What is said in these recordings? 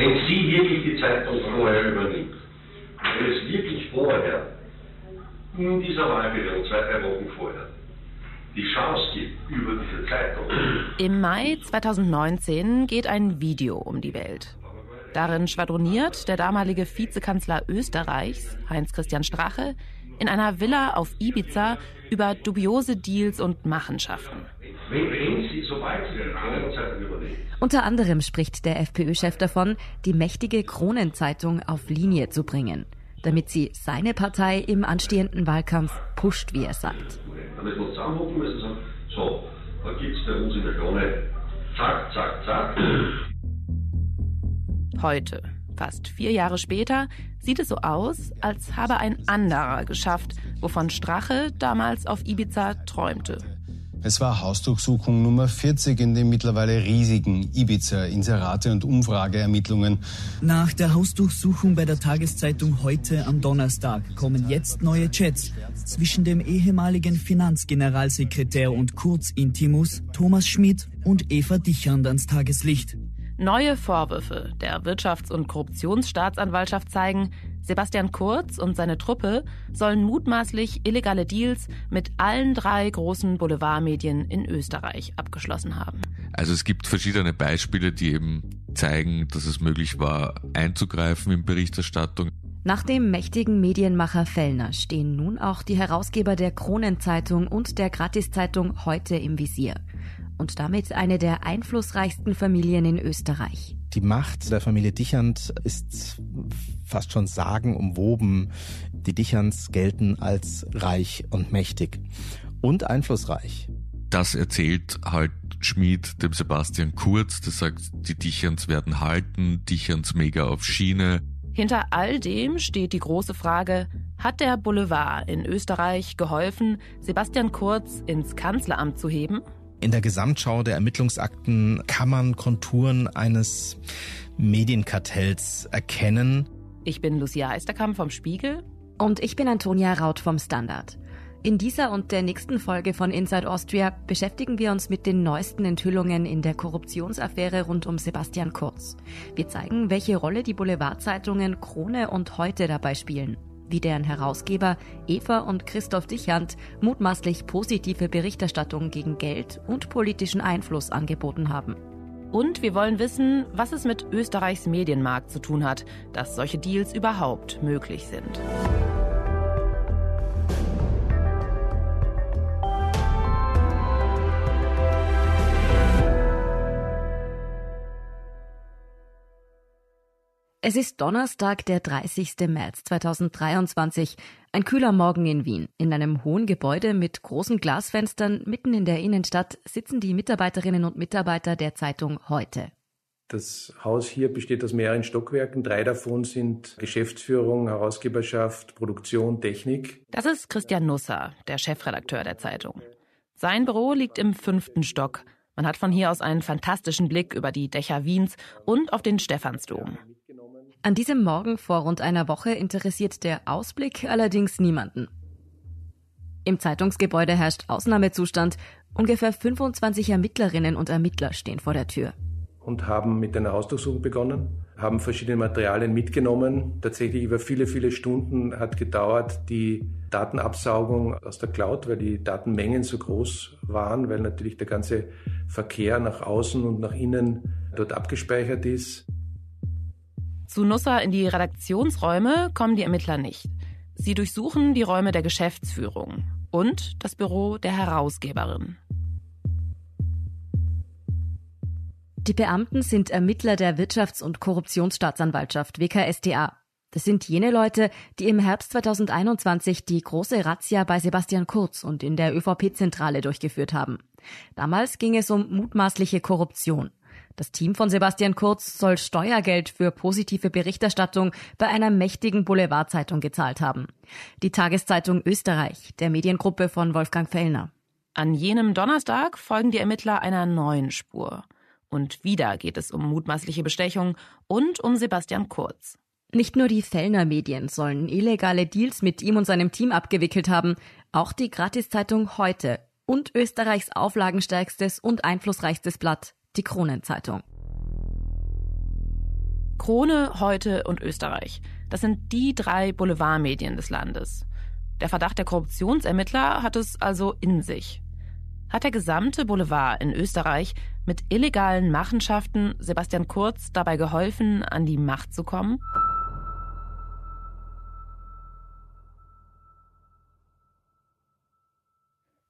wenn sie wirklich die Zeitung vorher übernimmt, wenn es wirklich vorher, in dieser Wahlperiode, 2, 3 Wochen vorher, die Chance gibt über diese Zeitung. Im Mai 2019 geht ein Video um die Welt. Darin schwadroniert der damalige Vizekanzler Österreichs, Heinz-Christian Strache, in einer Villa auf Ibiza über dubiose Deals und Machenschaften. Unter anderem spricht der FPÖ-Chef davon, die mächtige Kronenzeitung auf Linie zu bringen, damit sie seine Partei im anstehenden Wahlkampf pusht, wie er sagt. Da müssen wir uns zusammenhocken, müssen sagen, so, da gibt es bei uns in der Krone, zack, zack, zack. Heute, fast 4 Jahre später, sieht es so aus, als habe ein anderer geschafft, wovon Strache damals auf Ibiza träumte. Es war Hausdurchsuchung Nummer 40 in den mittlerweile riesigen Ibiza-Inserate- und Umfrageermittlungen. Nach der Hausdurchsuchung bei der Tageszeitung Heute am Donnerstag kommen jetzt neue Chats zwischen dem ehemaligen Finanzgeneralsekretär und Kurzintimus Thomas Schmid und Eva Dichand ans Tageslicht. Neue Vorwürfe der Wirtschafts- und Korruptionsstaatsanwaltschaft zeigen, Sebastian Kurz und seine Truppe sollen mutmaßlich illegale Deals mit allen 3 großen Boulevardmedien in Österreich abgeschlossen haben. Also es gibt verschiedene Beispiele, die eben zeigen, dass es möglich war, einzugreifen in Berichterstattung. Nach dem mächtigen Medienmacher Fellner stehen nun auch die Herausgeber der Kronenzeitung und der Gratiszeitung Heute im Visier. Und damit eine der einflussreichsten Familien in Österreich. Die Macht der Familie Dichand ist fast schon sagenumwoben. Die Dichands gelten als reich und mächtig und einflussreich. Das erzählt halt Schmid dem Sebastian Kurz, der sagt, die Dichands werden halten, Dichands mega auf Schiene. Hinter all dem steht die große Frage, hat der Boulevard in Österreich geholfen, Sebastian Kurz ins Kanzleramt zu heben? In der Gesamtschau der Ermittlungsakten kann man Konturen eines Medienkartells erkennen. Ich bin Lucia Heisterkamp vom Spiegel. Und ich bin Antonia Raut vom Standard. In dieser und der nächsten Folge von Inside Austria beschäftigen wir uns mit den neuesten Enthüllungen in der Korruptionsaffäre rund um Sebastian Kurz. Wir zeigen, welche Rolle die Boulevardzeitungen Krone und Heute dabei spielen, wie deren Herausgeber Eva und Christoph Dichand mutmaßlich positive Berichterstattung gegen Geld und politischen Einfluss angeboten haben. Und wir wollen wissen, was es mit Österreichs Medienmarkt zu tun hat, dass solche Deals überhaupt möglich sind. Es ist Donnerstag, der 30. März 2023, ein kühler Morgen in Wien. In einem hohen Gebäude mit großen Glasfenstern mitten in der Innenstadt sitzen die Mitarbeiterinnen und Mitarbeiter der Zeitung Heute. Das Haus hier besteht aus mehreren Stockwerken. 3 davon sind Geschäftsführung, Herausgeberschaft, Produktion, Technik. Das ist Christian Nusser, der Chefredakteur der Zeitung. Sein Büro liegt im 5. Stock. Man hat von hier aus einen fantastischen Blick über die Dächer Wiens und auf den Stephansdom. An diesem Morgen vor rund einer Woche interessiert der Ausblick allerdings niemanden. Im Zeitungsgebäude herrscht Ausnahmezustand. Ungefähr 25 Ermittlerinnen und Ermittler stehen vor der Tür. Und haben mit einer Hausdurchsuchung begonnen, haben verschiedene Materialien mitgenommen. Tatsächlich über viele, viele Stunden hat gedauert die Datenabsaugung aus der Cloud, weil die Datenmengen so groß waren, weil natürlich der ganze Verkehr nach außen und nach innen dort abgespeichert ist. Zu Nusser in die Redaktionsräume kommen die Ermittler nicht. Sie durchsuchen die Räume der Geschäftsführung und das Büro der Herausgeberin. Die Beamten sind Ermittler der Wirtschafts- und Korruptionsstaatsanwaltschaft WKStA. Das sind jene Leute, die im Herbst 2021 die große Razzia bei Sebastian Kurz und in der ÖVP-Zentrale durchgeführt haben. Damals ging es um mutmaßliche Korruption. Das Team von Sebastian Kurz soll Steuergeld für positive Berichterstattung bei einer mächtigen Boulevardzeitung gezahlt haben. Die Tageszeitung Österreich, der Mediengruppe von Wolfgang Fellner. An jenem Donnerstag folgen die Ermittler einer neuen Spur. Und wieder geht es um mutmaßliche Bestechung und um Sebastian Kurz. Nicht nur die Fellner Medien sollen illegale Deals mit ihm und seinem Team abgewickelt haben, auch die Gratiszeitung Heute und Österreichs auflagenstärkstes und einflussreichstes Blatt, die Kronenzeitung. Krone, Heute und Österreich. Das sind die drei Boulevardmedien des Landes. Der Verdacht der Korruptionsermittler hat es also in sich. Hat der gesamte Boulevard in Österreich mit illegalen Machenschaften Sebastian Kurz dabei geholfen, an die Macht zu kommen?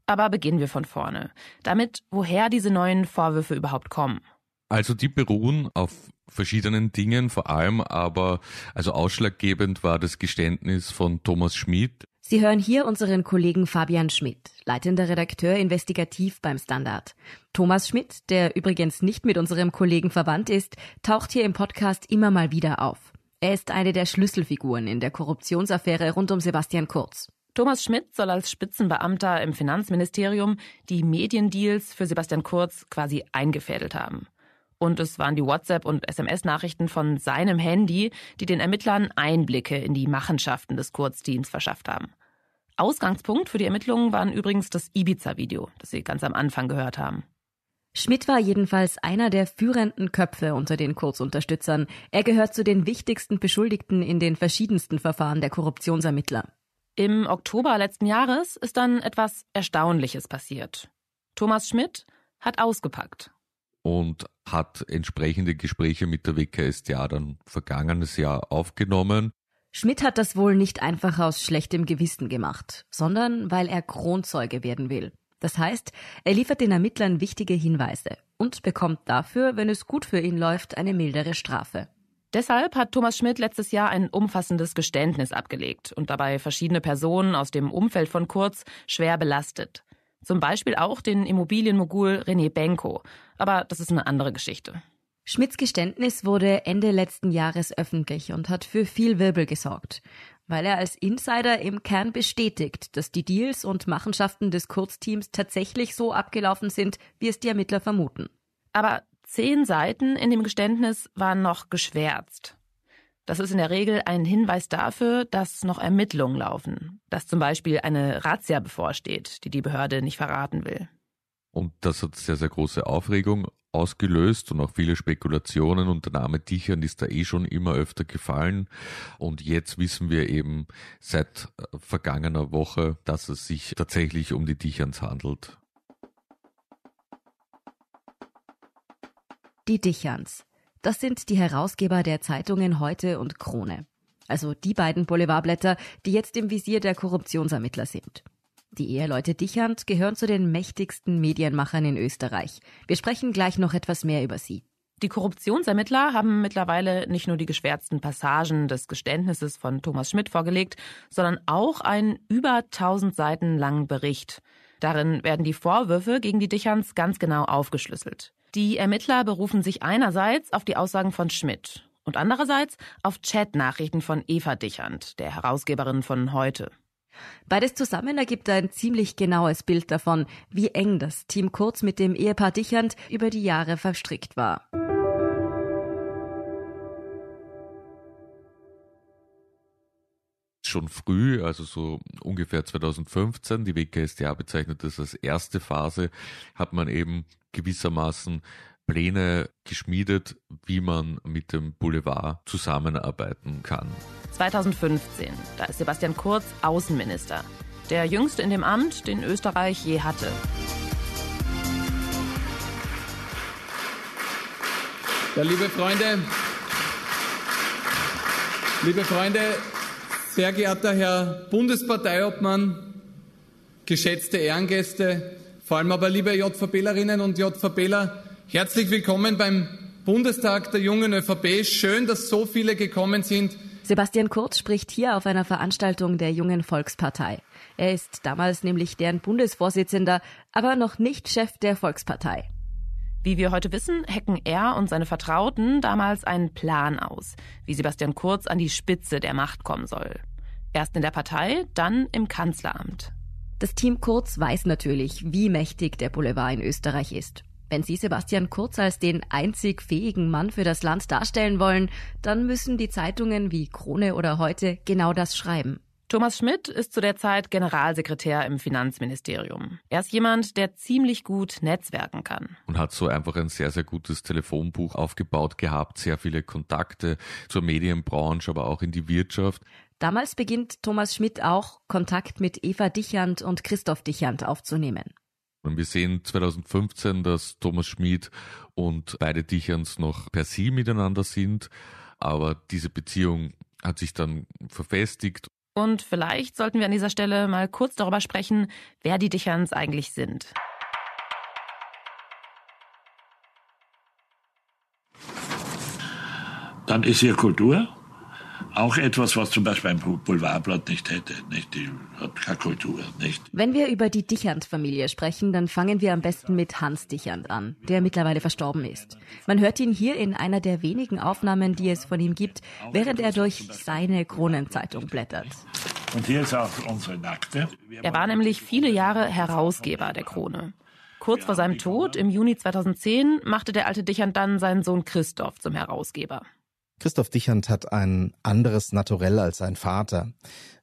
Aber beginnen wir von vorne. Damit, woher diese neuen Vorwürfe überhaupt kommen. Also die beruhen auf verschiedenen Dingen, vor allem aber, also ausschlaggebend war das Geständnis von Thomas Schmid. Sie hören hier unseren Kollegen Fabian Schmidt, leitender Redakteur investigativ beim Standard. Thomas Schmidt, der übrigens nicht mit unserem Kollegen verwandt ist, taucht hier im Podcast immer mal wieder auf. Er ist eine der Schlüsselfiguren in der Korruptionsaffäre rund um Sebastian Kurz. Thomas Schmidt soll als Spitzenbeamter im Finanzministerium die Mediendeals für Sebastian Kurz quasi eingefädelt haben. Und es waren die WhatsApp- und SMS-Nachrichten von seinem Handy, die den Ermittlern Einblicke in die Machenschaften des Kurz-Teams verschafft haben. Ausgangspunkt für die Ermittlungen waren übrigens das Ibiza-Video, das Sie ganz am Anfang gehört haben. Schmidt war jedenfalls einer der führenden Köpfe unter den Kurz-Unterstützern. Er gehört zu den wichtigsten Beschuldigten in den verschiedensten Verfahren der Korruptionsermittler. Im Oktober letzten Jahres ist dann etwas Erstaunliches passiert. Thomas Schmidt hat ausgepackt. Und hat entsprechende Gespräche mit der WKStA dann vergangenes Jahr aufgenommen. Schmidt hat das wohl nicht einfach aus schlechtem Gewissen gemacht, sondern weil er Kronzeuge werden will. Das heißt, er liefert den Ermittlern wichtige Hinweise und bekommt dafür, wenn es gut für ihn läuft, eine mildere Strafe. Deshalb hat Thomas Schmidt letztes Jahr ein umfassendes Geständnis abgelegt und dabei verschiedene Personen aus dem Umfeld von Kurz schwer belastet. Zum Beispiel auch den Immobilienmogul René Benko. Aber das ist eine andere Geschichte. Schmidts Geständnis wurde Ende letzten Jahres öffentlich und hat für viel Wirbel gesorgt, weil er als Insider im Kern bestätigt, dass die Deals und Machenschaften des Kurz-Teams tatsächlich so abgelaufen sind, wie es die Ermittler vermuten. Aber 10 Seiten in dem Geständnis waren noch geschwärzt. Das ist in der Regel ein Hinweis dafür, dass noch Ermittlungen laufen. Dass zum Beispiel eine Razzia bevorsteht, die die Behörde nicht verraten will. Und das hat sehr, sehr große Aufregung ausgelöst und auch viele Spekulationen. Und der Name Dichand ist da schon immer öfter gefallen. Und jetzt wissen wir eben seit vergangener Woche, dass es sich tatsächlich um die Dichands handelt. Die Dichands. Das sind die Herausgeber der Zeitungen Heute und Krone. Also die beiden Boulevardblätter, die jetzt im Visier der Korruptionsermittler sind. Die Eheleute Dichand gehören zu den mächtigsten Medienmachern in Österreich. Wir sprechen gleich noch etwas mehr über sie. Die Korruptionsermittler haben mittlerweile nicht nur die geschwärzten Passagen des Geständnisses von Thomas Schmidt vorgelegt, sondern auch einen über 1000 Seiten langen Bericht. Darin werden die Vorwürfe gegen die Dichands ganz genau aufgeschlüsselt. Die Ermittler berufen sich einerseits auf die Aussagen von Schmidt und andererseits auf Chatnachrichten von Eva Dichand, der Herausgeberin von Heute. Beides zusammen ergibt ein ziemlich genaues Bild davon, wie eng das Team Kurz mit dem Ehepaar Dichand über die Jahre verstrickt war. Schon früh, also so ungefähr 2015, die WKStA bezeichnet das als erste Phase, hat man eben gewissermaßen Pläne geschmiedet, wie man mit dem Boulevard zusammenarbeiten kann. 2015, da ist Sebastian Kurz Außenminister, der jüngste in dem Amt, den Österreich je hatte. Ja, liebe Freunde, sehr geehrter Herr Bundesparteiobmann, geschätzte Ehrengäste, vor allem aber liebe JVPlerinnen und JVPler, herzlich willkommen beim Bundestag der jungen ÖVP. Schön, dass so viele gekommen sind. Sebastian Kurz spricht hier auf einer Veranstaltung der Jungen Volkspartei. Er ist damals nämlich deren Bundesvorsitzender, aber noch nicht Chef der Volkspartei. Wie wir heute wissen, hacken er und seine Vertrauten damals einen Plan aus, wie Sebastian Kurz an die Spitze der Macht kommen soll. Erst in der Partei, dann im Kanzleramt. Das Team Kurz weiß natürlich, wie mächtig der Boulevard in Österreich ist. Wenn Sie Sebastian Kurz als den einzig fähigen Mann für das Land darstellen wollen, dann müssen die Zeitungen wie Krone oder Heute genau das schreiben. Thomas Schmid ist zu der Zeit Generalsekretär im Finanzministerium. Er ist jemand, der ziemlich gut netzwerken kann. Und hat so einfach ein sehr, sehr gutes Telefonbuch aufgebaut gehabt, sehr viele Kontakte zur Medienbranche, aber auch in die Wirtschaft. Damals beginnt Thomas Schmid auch, Kontakt mit Eva Dichand und Christoph Dichand aufzunehmen. Und wir sehen 2015, dass Thomas Schmid und beide Dichands noch per Sie miteinander sind, aber diese Beziehung hat sich dann verfestigt. Und vielleicht sollten wir an dieser Stelle mal kurz darüber sprechen, wer die Dichands eigentlich sind. Dann ist hier Kultur. Auch etwas, was zum Beispiel ein Boulevardblatt nicht hätte. Nicht? Die hat keine Kultur. Nicht? Wenn wir über die Dichand-Familie sprechen, dann fangen wir am besten mit Hans Dichand an, der mittlerweile verstorben ist. Man hört ihn hier in einer der wenigen Aufnahmen, die es von ihm gibt, während er durch seine Kronenzeitung blättert. Und hier ist auch unsere Nackte. Er war nämlich viele Jahre Herausgeber der Krone. Kurz vor seinem Tod, im Juni 2010, machte der alte Dichand dann seinen Sohn Christoph zum Herausgeber. Christoph Dichand hat ein anderes Naturell als sein Vater.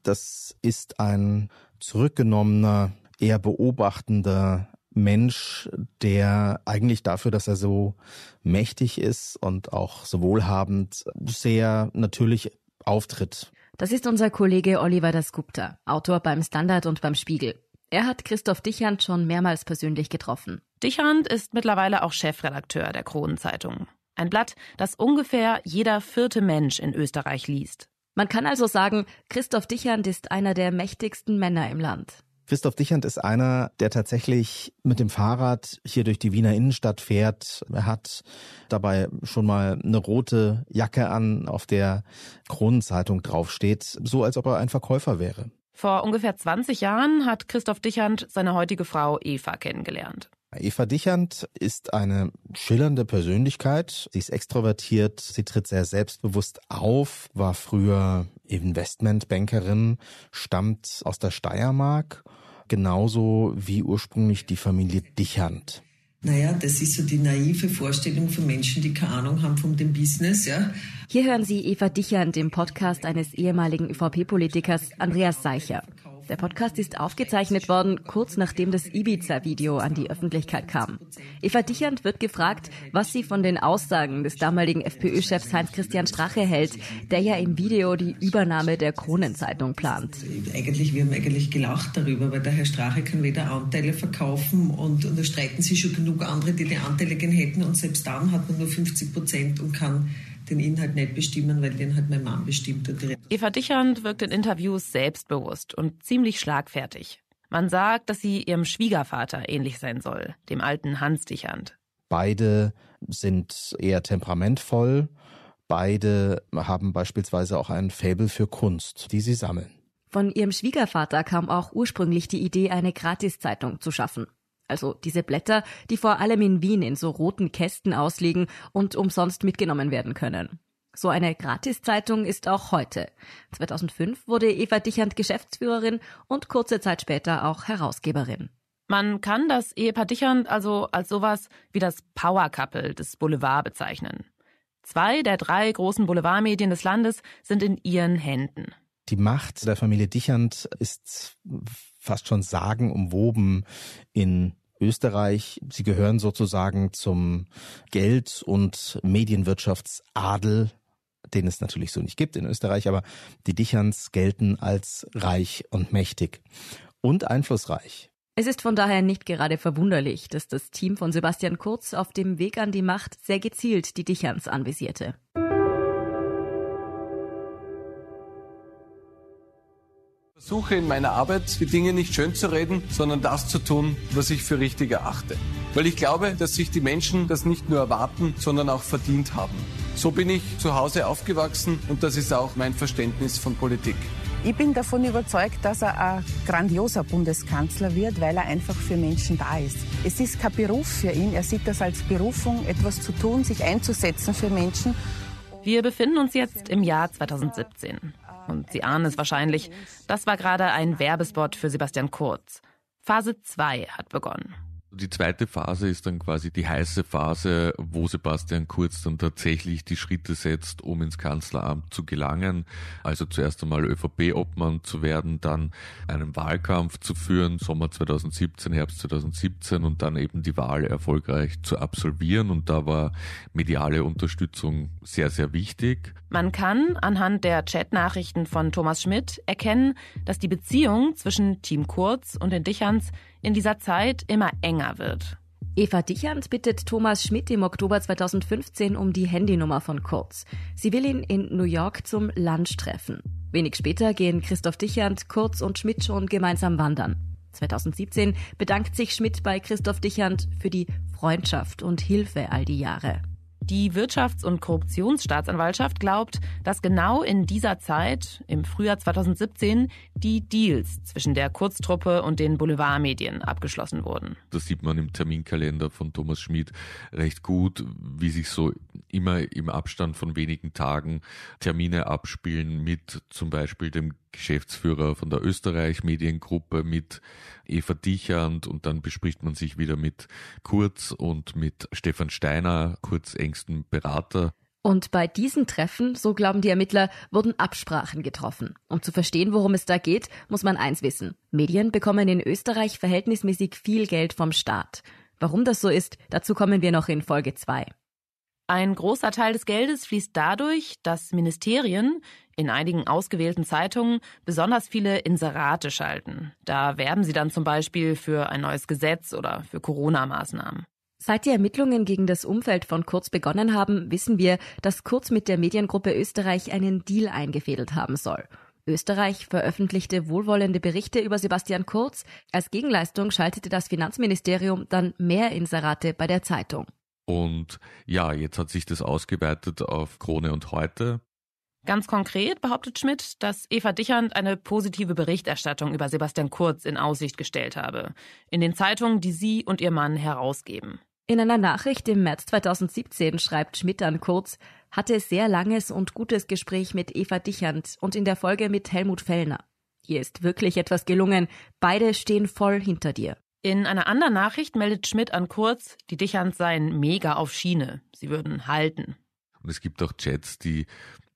Das ist ein zurückgenommener, eher beobachtender Mensch, der eigentlich dafür, dass er so mächtig ist und auch so wohlhabend, sehr natürlich auftritt. Das ist unser Kollege Oliver Dasgupta, Autor beim STANDARD und beim SPIEGEL. Er hat Christoph Dichand schon mehrmals persönlich getroffen. Dichand ist mittlerweile auch Chefredakteur der Kronenzeitung. Ein Blatt, das ungefähr jeder vierte Mensch in Österreich liest. Man kann also sagen, Christoph Dichand ist einer der mächtigsten Männer im Land. Christoph Dichand ist einer, der tatsächlich mit dem Fahrrad hier durch die Wiener Innenstadt fährt. Er hat dabei schon mal eine rote Jacke an, auf der Kronenzeitung draufsteht. So, als ob er ein Verkäufer wäre. Vor ungefähr 20 Jahren hat Christoph Dichand seine heutige Frau Eva kennengelernt. Eva Dichand ist eine schillernde Persönlichkeit. Sie ist extrovertiert, sie tritt sehr selbstbewusst auf, war früher Investmentbankerin, stammt aus der Steiermark, genauso wie ursprünglich die Familie Dichand. Naja, das ist so die naive Vorstellung von Menschen, die keine Ahnung haben von dem Business, ja. Hier hören Sie Eva Dichand im Podcast eines ehemaligen ÖVP-Politikers Andreas Seicher. Der Podcast ist aufgezeichnet worden, kurz nachdem das Ibiza-Video an die Öffentlichkeit kam. Eva Dichand wird gefragt, was sie von den Aussagen des damaligen FPÖ-Chefs Heinz-Christian Strache hält, der ja im Video die Übernahme der Kronenzeitung plant. Wir haben eigentlich gelacht darüber, weil der Herr Strache kann weder Anteile verkaufen und da streiten sich schon genug andere, die Anteile gern hätten, und selbst dann hat man nur 50% und kann den Inhalt nicht bestimmen, weil den hat mein Mann bestimmt. Eva Dichand wirkt in Interviews selbstbewusst und ziemlich schlagfertig. Man sagt, dass sie ihrem Schwiegervater ähnlich sein soll, dem alten Hans Dichand. Beide sind eher temperamentvoll. Beide haben beispielsweise auch ein Faible für Kunst, die sie sammeln. Von ihrem Schwiegervater kam auch ursprünglich die Idee, eine Gratiszeitung zu schaffen. Also diese Blätter, die vor allem in Wien in so roten Kästen ausliegen und umsonst mitgenommen werden können. So eine Gratiszeitung ist auch heute. 2005 wurde Eva Dichand Geschäftsführerin und kurze Zeit später auch Herausgeberin. Man kann das Ehepaar Dichand also als sowas wie das Power Couple des Boulevard bezeichnen. 2 der 3 großen Boulevardmedien des Landes sind in ihren Händen. Die Macht der Familie Dichand ist fast schon sagenumwoben in Österreich. Sie gehören sozusagen zum Geld- und Medienwirtschaftsadel, den es natürlich so nicht gibt in Österreich, aber die Dichands gelten als reich und mächtig und einflussreich. Es ist von daher nicht gerade verwunderlich, dass das Team von Sebastian Kurz auf dem Weg an die Macht sehr gezielt die Dichands anvisierte. Ich versuche in meiner Arbeit, die Dinge nicht schön zu reden, sondern das zu tun, was ich für richtig erachte. Weil ich glaube, dass sich die Menschen das nicht nur erwarten, sondern auch verdient haben. So bin ich zu Hause aufgewachsen und das ist auch mein Verständnis von Politik. Ich bin davon überzeugt, dass er ein grandioser Bundeskanzler wird, weil er einfach für Menschen da ist. Es ist kein Beruf für ihn, er sieht das als Berufung, etwas zu tun, sich einzusetzen für Menschen. Wir befinden uns jetzt im Jahr 2017. Und Sie ahnen es wahrscheinlich, das war gerade ein Werbespot für Sebastian Kurz. Phase 2 hat begonnen. Die zweite Phase ist dann quasi die heiße Phase, wo Sebastian Kurz dann tatsächlich die Schritte setzt, um ins Kanzleramt zu gelangen. Also zuerst einmal ÖVP-Obmann zu werden, dann einen Wahlkampf zu führen, Sommer 2017, Herbst 2017 und dann eben die Wahl erfolgreich zu absolvieren. Und da war mediale Unterstützung sehr, sehr wichtig. Man kann anhand der Chatnachrichten von Thomas Schmid erkennen, dass die Beziehung zwischen Team Kurz und den Dichands in dieser Zeit immer enger wird. Eva Dichand bittet Thomas Schmid im Oktober 2015 um die Handynummer von Kurz. Sie will ihn in New York zum Lunch treffen. Wenig später gehen Christoph Dichand, Kurz und Schmid schon gemeinsam wandern. 2017 bedankt sich Schmid bei Christoph Dichand für die Freundschaft und Hilfe all die Jahre. Die Wirtschafts- und Korruptionsstaatsanwaltschaft glaubt, dass genau in dieser Zeit, im Frühjahr 2017, die Deals zwischen der Kurz-Truppe und den Boulevardmedien abgeschlossen wurden. Das sieht man im Terminkalender von Thomas Schmid recht gut, wie sich so immer im Abstand von wenigen Tagen Termine abspielen mit zum Beispiel dem Geschäftsführer von der Österreich Mediengruppe, mit Eva Dichand, und dann bespricht man sich wieder mit Kurz und mit Stefan Steiner, Kurz' engsten Berater. Und bei diesen Treffen, so glauben die Ermittler, wurden Absprachen getroffen. Um zu verstehen, worum es da geht, muss man eins wissen: Medien bekommen in Österreich verhältnismäßig viel Geld vom Staat. Warum das so ist, dazu kommen wir noch in Folge 2. Ein großer Teil des Geldes fließt dadurch, dass Ministerien in einigen ausgewählten Zeitungen besonders viele Inserate schalten. Da werben sie dann zum Beispiel für ein neues Gesetz oder für Corona-Maßnahmen. Seit die Ermittlungen gegen das Umfeld von Kurz begonnen haben, wissen wir, dass Kurz mit der Mediengruppe Österreich einen Deal eingefädelt haben soll. Österreich veröffentlichte wohlwollende Berichte über Sebastian Kurz. Als Gegenleistung schaltete das Finanzministerium dann mehr Inserate bei der Zeitung. Und ja, jetzt hat sich das ausgeweitet auf Krone und Heute. Ganz konkret behauptet Schmid, dass Eva Dichand eine positive Berichterstattung über Sebastian Kurz in Aussicht gestellt habe. In den Zeitungen, die sie und ihr Mann herausgeben. In einer Nachricht im März 2017 schreibt Schmid an Kurz: hatte sehr langes und gutes Gespräch mit Eva Dichand und in der Folge mit Helmut Fellner. Hier ist wirklich etwas gelungen. Beide stehen voll hinter dir. In einer anderen Nachricht meldet Schmid an Kurz, die Dichands seien mega auf Schiene. Sie würden halten. Und es gibt auch Chats, die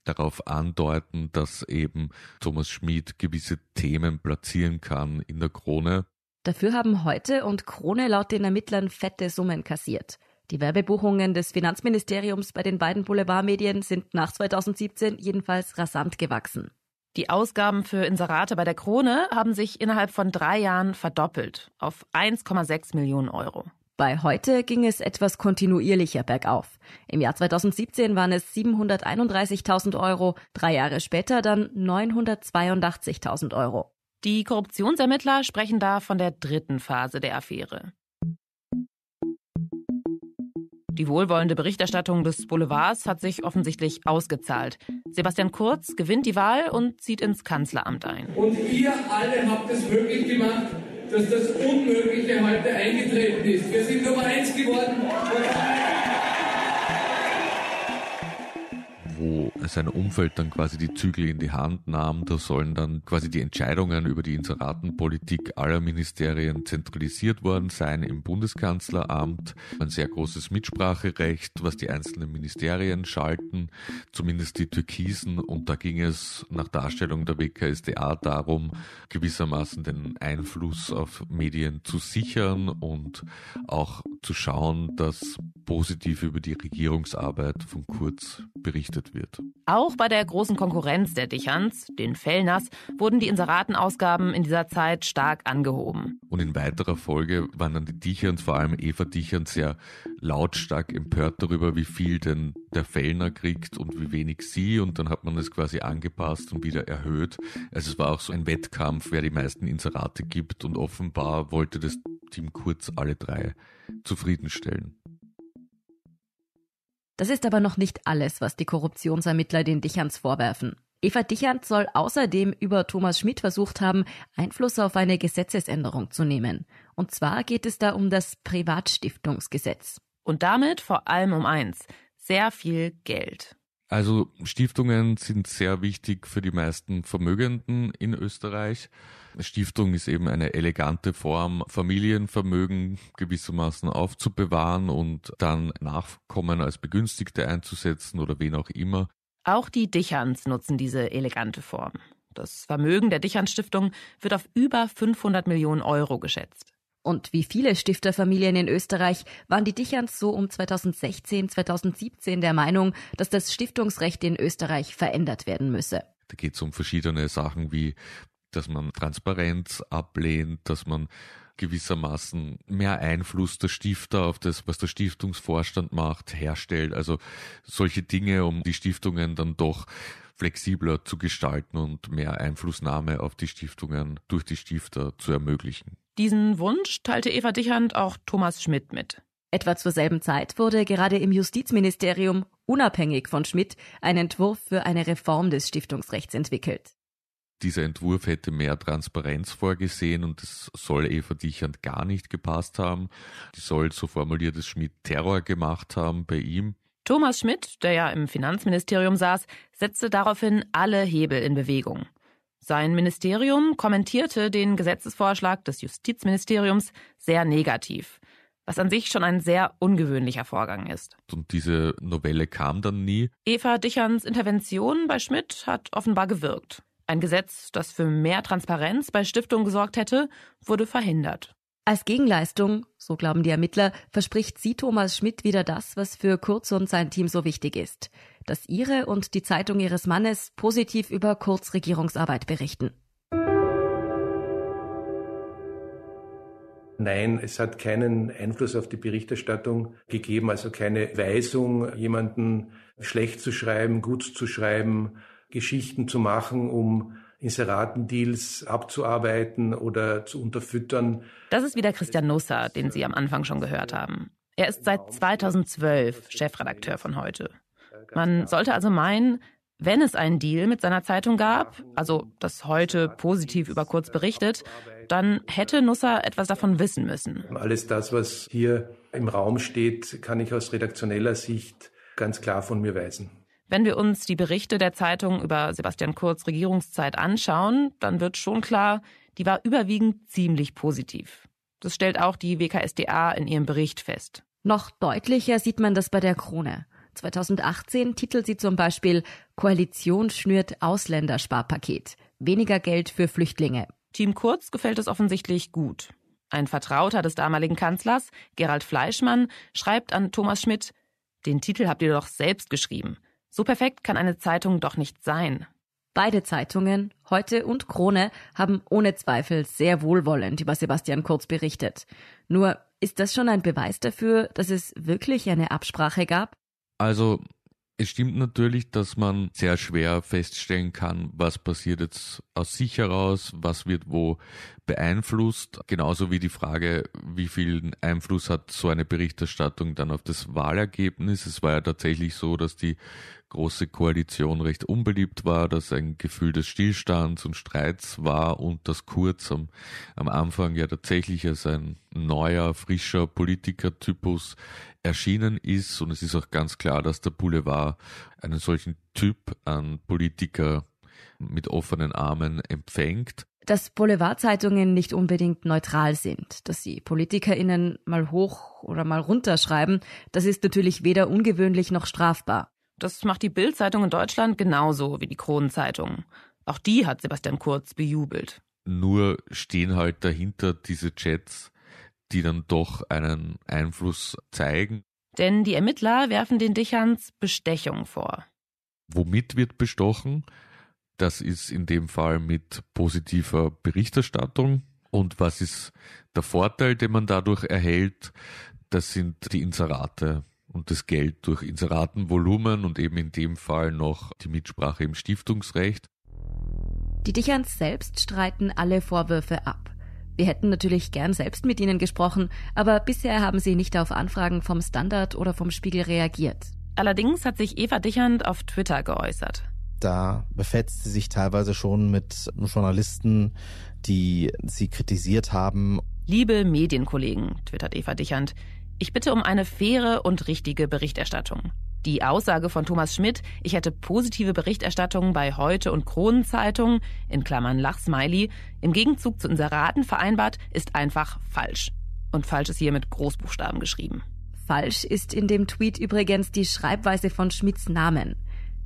darauf andeuten, dass eben Thomas Schmid gewisse Themen platzieren kann in der Krone. Dafür haben Heute und Krone laut den Ermittlern fette Summen kassiert. Die Werbebuchungen des Finanzministeriums bei den beiden Boulevardmedien sind nach 2017 jedenfalls rasant gewachsen. Die Ausgaben für Inserate bei der Krone haben sich innerhalb von 3 Jahren verdoppelt, auf 1,6 Millionen Euro. Bei Heute ging es etwas kontinuierlicher bergauf. Im Jahr 2017 waren es 731.000 Euro, 3 Jahre später dann 982.000 Euro. Die Korruptionsermittler sprechen da von der dritten Phase der Affäre. Die wohlwollende Berichterstattung des Boulevards hat sich offensichtlich ausgezahlt. Sebastian Kurz gewinnt die Wahl und zieht ins Kanzleramt ein. Und ihr alle habt es möglich gemacht, dass das Unmögliche heute eingetreten ist. Wir sind Nummer 1 geworden. Wo sein Umfeld dann quasi die Zügel in die Hand nahm, da sollen dann quasi die Entscheidungen über die Inseratenpolitik aller Ministerien zentralisiert worden sein im Bundeskanzleramt. Ein sehr großes Mitspracherecht, was die einzelnen Ministerien schalten, zumindest die türkisen. Und da ging es nach Darstellung der WKStA darum, gewissermaßen den Einfluss auf Medien zu sichern und auch zu schauen, dass positiv über die Regierungsarbeit von Kurz berichtet wird. Auch bei der großen Konkurrenz der Dichands, den Fellners, wurden die Inseratenausgaben in dieser Zeit stark angehoben. Und in weiterer Folge waren dann die Dichands, vor allem Eva Dichand, sehr lautstark empört darüber, wie viel denn der Fellner kriegt und wie wenig sie. Und dann hat man das quasi angepasst und wieder erhöht. Also es war auch so ein Wettkampf, wer die meisten Inserate gibt. Und offenbar wollte das Team Kurz alle 3 zufriedenstellen. Das ist aber noch nicht alles, was die Korruptionsermittler den Dichands vorwerfen. Eva Dichand soll außerdem über Thomas Schmid versucht haben, Einfluss auf eine Gesetzesänderung zu nehmen. Und zwar geht es da um das Privatstiftungsgesetz. Und damit vor allem um eins: sehr viel Geld. Also Stiftungen sind sehr wichtig für die meisten Vermögenden in Österreich. Stiftung ist eben eine elegante Form, Familienvermögen gewissermaßen aufzubewahren und dann Nachkommen als Begünstigte einzusetzen oder wen auch immer. Auch die Dichands nutzen diese elegante Form. Das Vermögen der Dichand-Stiftung wird auf über 500 Millionen Euro geschätzt. Und wie viele Stifterfamilien in Österreich waren die Dichands so um 2016, 2017 der Meinung, dass das Stiftungsrecht in Österreich verändert werden müsse. Da geht es um verschiedene Sachen wie, dass man Transparenz ablehnt, dass man gewissermaßen mehr Einfluss der Stifter auf das, was der Stiftungsvorstand macht, herstellt. Also solche Dinge, um die Stiftungen dann doch flexibler zu gestalten und mehr Einflussnahme auf die Stiftungen durch die Stifter zu ermöglichen. Diesen Wunsch teilte Eva Dichand auch Thomas Schmid mit. Etwa zur selben Zeit wurde gerade im Justizministerium unabhängig von Schmid ein Entwurf für eine Reform des Stiftungsrechts entwickelt. Dieser Entwurf hätte mehr Transparenz vorgesehen und das soll Eva Dichand gar nicht gepasst haben. Die soll, so formuliert es Schmid, Terror gemacht haben bei ihm. Thomas Schmid, der ja im Finanzministerium saß, setzte daraufhin alle Hebel in Bewegung. Sein Ministerium kommentierte den Gesetzesvorschlag des Justizministeriums sehr negativ, was an sich schon ein sehr ungewöhnlicher Vorgang ist. Und diese Novelle kam dann nie. Eva Dichands Intervention bei Schmid hat offenbar gewirkt. Ein Gesetz, das für mehr Transparenz bei Stiftungen gesorgt hätte, wurde verhindert. Als Gegenleistung, so glauben die Ermittler, verspricht sie Thomas Schmid wieder das, was für Kurz und sein Team so wichtig ist. Dass ihre und die Zeitung ihres Mannes positiv über Kurz' Regierungsarbeit berichten. Nein, es hat keinen Einfluss auf die Berichterstattung gegeben, also keine Weisung, jemanden schlecht zu schreiben, gut zu schreiben, Geschichten zu machen, um Inseratendeals abzuarbeiten oder zu unterfüttern. Das ist wieder Christian Nusser, den Sie am Anfang schon gehört haben. Er ist seit 2012 Chefredakteur von Heute. Man sollte also meinen, wenn es einen Deal mit seiner Zeitung gab, also das Heute positiv über Kurz berichtet, dann hätte Nusser etwas davon wissen müssen. Alles das, was hier im Raum steht, kann ich aus redaktioneller Sicht ganz klar von mir weisen. Wenn wir uns die Berichte der Zeitung über Sebastian Kurz' Regierungszeit anschauen, dann wird schon klar, die war überwiegend ziemlich positiv. Das stellt auch die WKStA in ihrem Bericht fest. Noch deutlicher sieht man das bei der Krone. 2018 titelt sie zum Beispiel Koalition schnürt Ausländersparpaket. Weniger Geld für Flüchtlinge. Team Kurz gefällt es offensichtlich gut. Ein Vertrauter des damaligen Kanzlers, Gerald Fleischmann, schreibt an Thomas Schmid, den Titel habt ihr doch selbst geschrieben. So perfekt kann eine Zeitung doch nicht sein. Beide Zeitungen, Heute und Krone, haben ohne Zweifel sehr wohlwollend über Sebastian Kurz berichtet. Nur ist das schon ein Beweis dafür, dass es wirklich eine Absprache gab? Also es stimmt natürlich, dass man sehr schwer feststellen kann, was passiert jetzt aus sich heraus, was wird wo beeinflusst. Genauso wie die Frage, wie viel Einfluss hat so eine Berichterstattung dann auf das Wahlergebnis. Es war ja tatsächlich so, dass die Große Koalition recht unbeliebt war, dass ein Gefühl des Stillstands und Streits war und dass Kurz am Anfang ja tatsächlich als ein neuer, frischer Politikertypus erschienen ist. Und es ist auch ganz klar, dass der Boulevard einen solchen Typ an Politiker mit offenen Armen empfängt. Dass Boulevardzeitungen nicht unbedingt neutral sind, dass sie PolitikerInnen mal hoch oder mal runter schreiben, das ist natürlich weder ungewöhnlich noch strafbar. Das macht die Bild-Zeitung in Deutschland genauso wie die Kronenzeitung. Auch die hat Sebastian Kurz bejubelt. Nur stehen halt dahinter diese Chats, die dann doch einen Einfluss zeigen. Denn die Ermittler werfen den Dichands Bestechung vor. Womit wird bestochen? Das ist in dem Fall mit positiver Berichterstattung. Und was ist der Vorteil, den man dadurch erhält? Das sind die Inserate. Und das Geld durch Inseratenvolumen und eben in dem Fall noch die Mitsprache im Stiftungsrecht. Die Dichands selbst streiten alle Vorwürfe ab. Wir hätten natürlich gern selbst mit ihnen gesprochen, aber bisher haben sie nicht auf Anfragen vom Standard oder vom Spiegel reagiert. Allerdings hat sich Eva Dichand auf Twitter geäußert. Da befetzt sie sich teilweise schon mit Journalisten, die sie kritisiert haben. Liebe Medienkollegen, twittert Eva Dichand, ich bitte um eine faire und richtige Berichterstattung. Die Aussage von Thomas Schmid, ich hätte positive Berichterstattungen bei Heute und Kronenzeitung, in Klammern Lachsmiley, im Gegenzug zu Inseraten vereinbart, ist einfach falsch. Und falsch ist hier mit Großbuchstaben geschrieben. Falsch ist in dem Tweet übrigens die Schreibweise von Schmids Namen.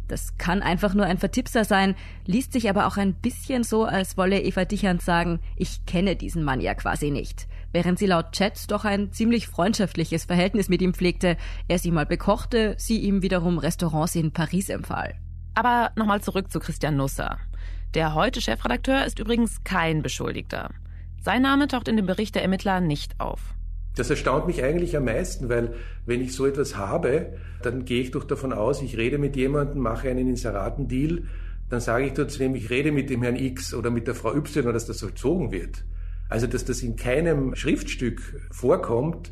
Das kann einfach nur ein Vertipser sein, liest sich aber auch ein bisschen so, als wolle Eva Dichand sagen, ich kenne diesen Mann ja quasi nicht. Während sie laut Chat doch ein ziemlich freundschaftliches Verhältnis mit ihm pflegte, er sie mal bekochte, sie ihm wiederum Restaurants in Paris empfahl. Aber nochmal zurück zu Christian Nusser. Der heute Chefredakteur ist übrigens kein Beschuldigter. Sein Name taucht in dem Bericht der Ermittler nicht auf. Das erstaunt mich eigentlich am meisten, weil wenn ich so etwas habe, dann gehe ich doch davon aus, ich rede mit jemandem, mache einen Inseratendeal, dann sage ich trotzdem, ich rede mit dem Herrn X oder mit der Frau Y, dass das vollzogen wird. Also dass das in keinem Schriftstück vorkommt,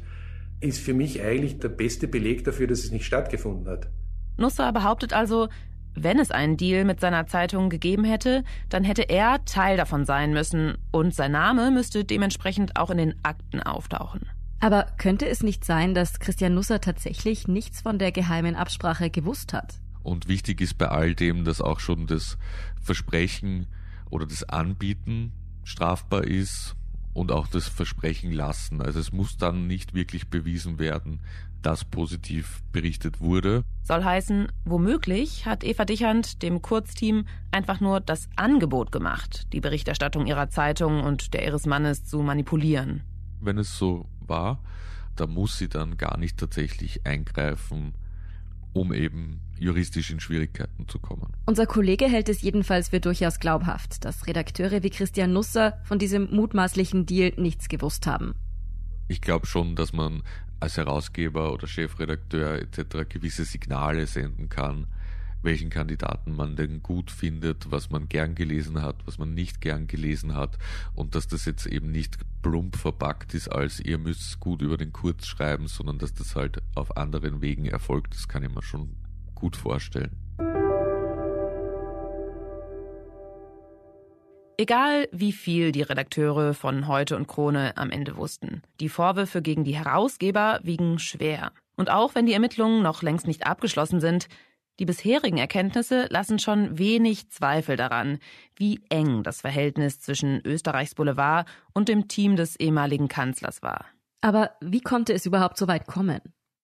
ist für mich eigentlich der beste Beleg dafür, dass es nicht stattgefunden hat. Nusser behauptet also, wenn es einen Deal mit seiner Zeitung gegeben hätte, dann hätte er Teil davon sein müssen und sein Name müsste dementsprechend auch in den Akten auftauchen. Aber könnte es nicht sein, dass Christian Nusser tatsächlich nichts von der geheimen Absprache gewusst hat? Und wichtig ist bei all dem, dass auch schon das Versprechen oder das Anbieten strafbar ist und auch das Versprechen lassen. Also es muss dann nicht wirklich bewiesen werden, dass positiv berichtet wurde. Soll heißen, womöglich hat Eva Dichand dem Kurz-Team einfach nur das Angebot gemacht, die Berichterstattung ihrer Zeitung und der ihres Mannes zu manipulieren. Wenn es so war, da muss sie dann gar nicht tatsächlich eingreifen, um eben juristisch in Schwierigkeiten zu kommen. Unser Kollege hält es jedenfalls für durchaus glaubhaft, dass Redakteure wie Christian Nusser von diesem mutmaßlichen Deal nichts gewusst haben. Ich glaube schon, dass man als Herausgeber oder Chefredakteur etc. gewisse Signale senden kann, welchen Kandidaten man denn gut findet, was man gern gelesen hat, was man nicht gern gelesen hat und dass das jetzt eben nicht plump verpackt ist, als ihr müsst gut über den Kurz schreiben, sondern dass das halt auf anderen Wegen erfolgt. Das kann ich mir schon gut vorstellen. Egal, wie viel die Redakteure von Heute und Krone am Ende wussten, die Vorwürfe gegen die Herausgeber wiegen schwer. Und auch wenn die Ermittlungen noch längst nicht abgeschlossen sind, die bisherigen Erkenntnisse lassen schon wenig Zweifel daran, wie eng das Verhältnis zwischen Österreichs Boulevard und dem Team des ehemaligen Kanzlers war. Aber wie konnte es überhaupt so weit kommen?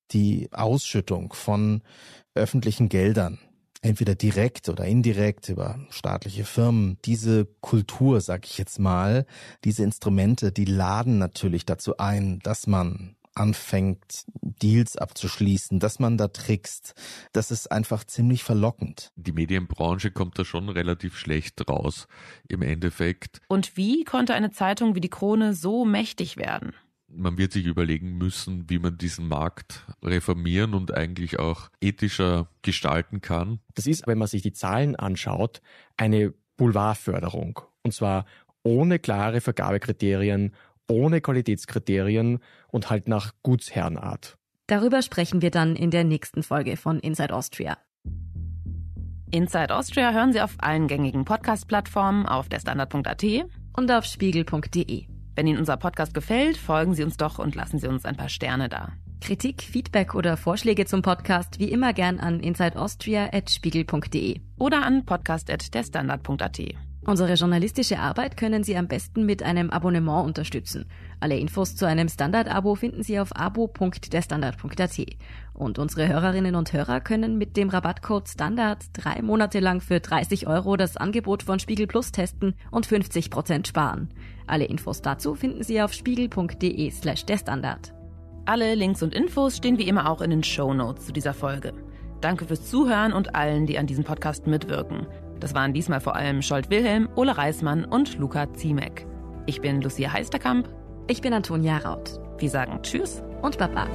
Die Ausschüttung von öffentlichen Geldern, entweder direkt oder indirekt über staatliche Firmen, diese Kultur, sag ich jetzt mal, diese Instrumente, die laden natürlich dazu ein, dass man anfängt, Deals abzuschließen, dass man da trickst. Das ist einfach ziemlich verlockend. Die Medienbranche kommt da schon relativ schlecht raus im Endeffekt. Und wie konnte eine Zeitung wie die Krone so mächtig werden? Man wird sich überlegen müssen, wie man diesen Markt reformieren und eigentlich auch ethischer gestalten kann. Das ist, wenn man sich die Zahlen anschaut, eine Boulevardförderung. Und zwar ohne klare Vergabekriterien, ohne Qualitätskriterien und halt nach Gutsherrenart. Darüber sprechen wir dann in der nächsten Folge von Inside Austria. Inside Austria hören Sie auf allen gängigen Podcast-Plattformen, auf derstandard.at und auf spiegel.de. Wenn Ihnen unser Podcast gefällt, folgen Sie uns doch und lassen Sie uns ein paar Sterne da. Kritik, Feedback oder Vorschläge zum Podcast wie immer gern an insideaustria@spiegel.de oder an podcast@derstandard.at. Unsere journalistische Arbeit können Sie am besten mit einem Abonnement unterstützen. Alle Infos zu einem Standard-Abo finden Sie auf abo.derstandard.at. Und unsere Hörerinnen und Hörer können mit dem Rabattcode STANDARD 3 Monate lang für 30 € das Angebot von Spiegel Plus testen und 50% sparen. Alle Infos dazu finden Sie auf spiegel.de/derstandard. Alle Links und Infos stehen wie immer auch in den Shownotes zu dieser Folge. Danke fürs Zuhören und allen, die an diesem Podcast mitwirken. Das waren diesmal vor allem Scholz Wilhelm, Ole Reismann und Luca Ziemek. Ich bin Lucia Heisterkamp. Ich bin Antonia Raut. Wir sagen Tschüss und Baba.